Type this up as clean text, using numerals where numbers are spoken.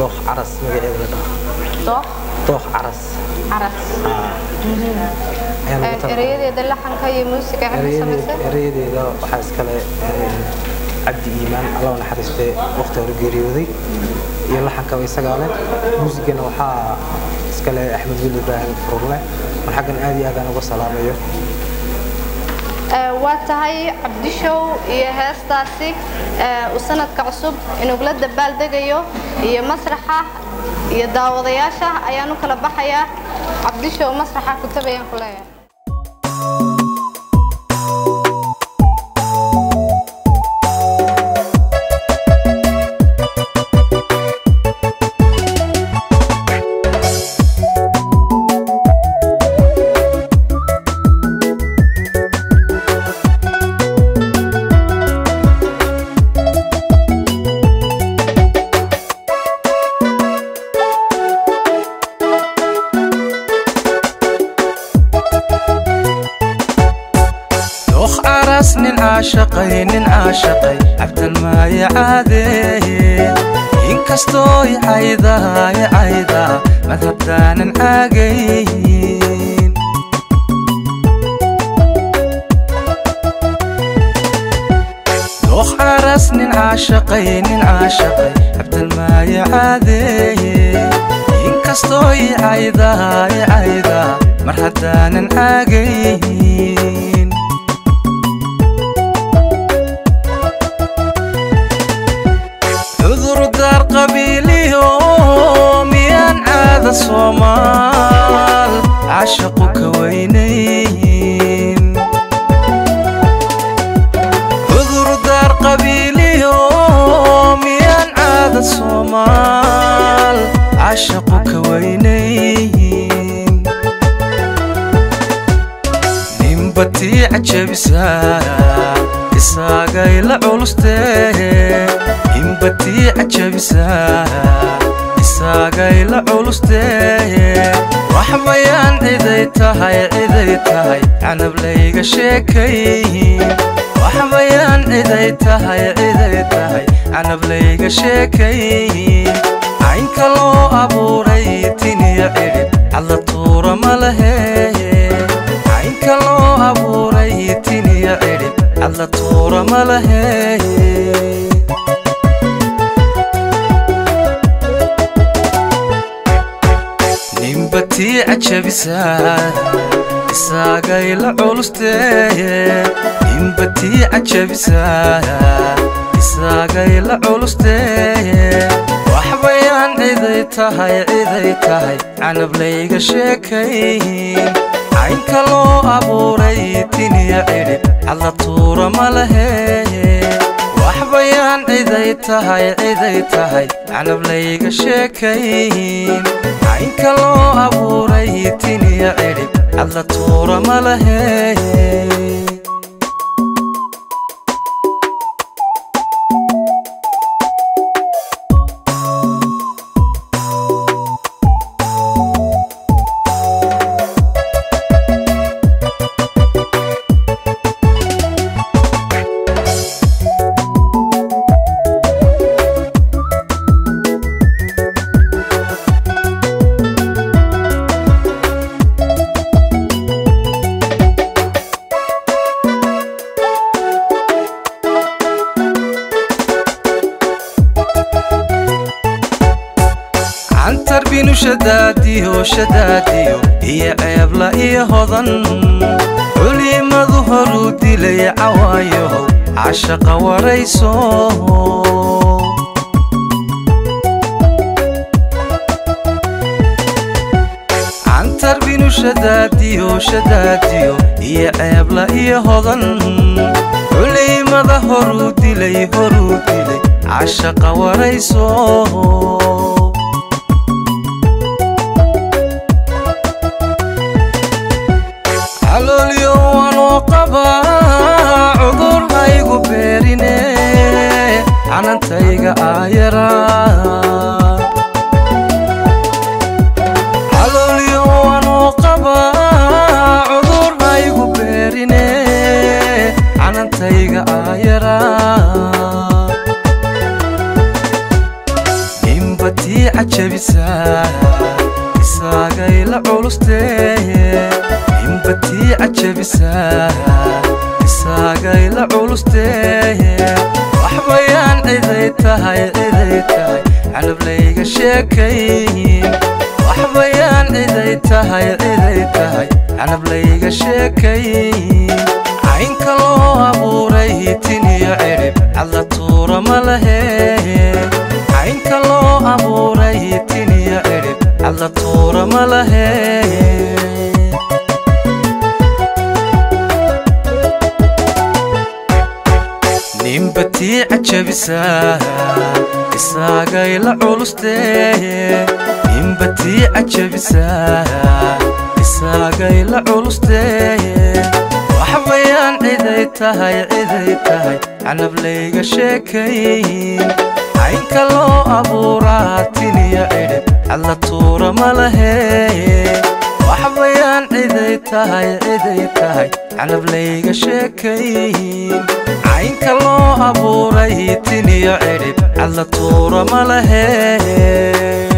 طوخ عرس مجهولة طوخ عرس أريدي ده اللحن كي موسيقى أريدي ده حاسس كله عدي إيمان الله نحرسته وقت ورجيريودي يلحن كوي سجالة موسيقى نوحة سكله أحمد بن إبراهيم فرولة والحاجة نادي هذا نبص على ميو واتهاي عبدشو يهاس تاسك وسنة كعصب إنه بلد دبال دقيو هي مسرحة يداوضياشة أيانو كلبحية عبدشو مسرحة كتبين كلها. ننعاشقي عبدا ما يعاديه ينكستو يعيدا مذهبنا ننعاقين دوخ عرس ننعاشقي عبدا ما يعاديه ينكستو يعيدا مرحبا ننعاقين الصومال عشقك وينين اذر دار قبيلي يومي عاد الصومال عشقك وينين نمبتي عجبسا اساقي لعولستي نمبتي عجبسا ساقي لعولستي رحميان إذاي تهاي أنا بلاقي شكاي رحميان إذاي تهاي أنا بلاقي شكاي عين كلو أبو ريتني عرب على طور ملهي عين كلو أبو ريتني عرب على طور ملهي نمبتي عجبسا إساقي لعولستي نمبتي عجبسا إساقي لعولستي وحبيان إذاي تهي أنا بلاقي شكاي عين كلو أبو ريتني عرب على طور ملهي وحبيان إذاي تهي أنا بلاقي شكاي عين كلو أبو ريتني عرب على طور ملهي شداديو هي عيب لا يهضن علي ما ظهروا دلي عوايو عشق وريسو عن تربين شداديو هي عيب لا يهضن علي ما ظهروا دلي عشق وريسو دي عجبسا إساقا إلا عولوستي إنبتي عجبسا إساقا إلا عولوستي وحبيان إذايتاي علب ليقا شاكاين وحبيان إذايتاي علب ليقا شاكاين عينك لو أبوريتيني عرب على طورة ملهي عينك لو أبوريتيني عرب على طورة ملهي نمبتي عجبسا إساقا إلا عولوستي نمبتي عجبسا إساقا إلا عولوستي وحبيان إذايتاي عنب ليقا شاكاين عينك لو أبوراتيني عرب على طورة ملهي وحبيان إذايتاي عنب ليقا شاكاين عينك لو أبوراتيني عرب على طورة ملهي.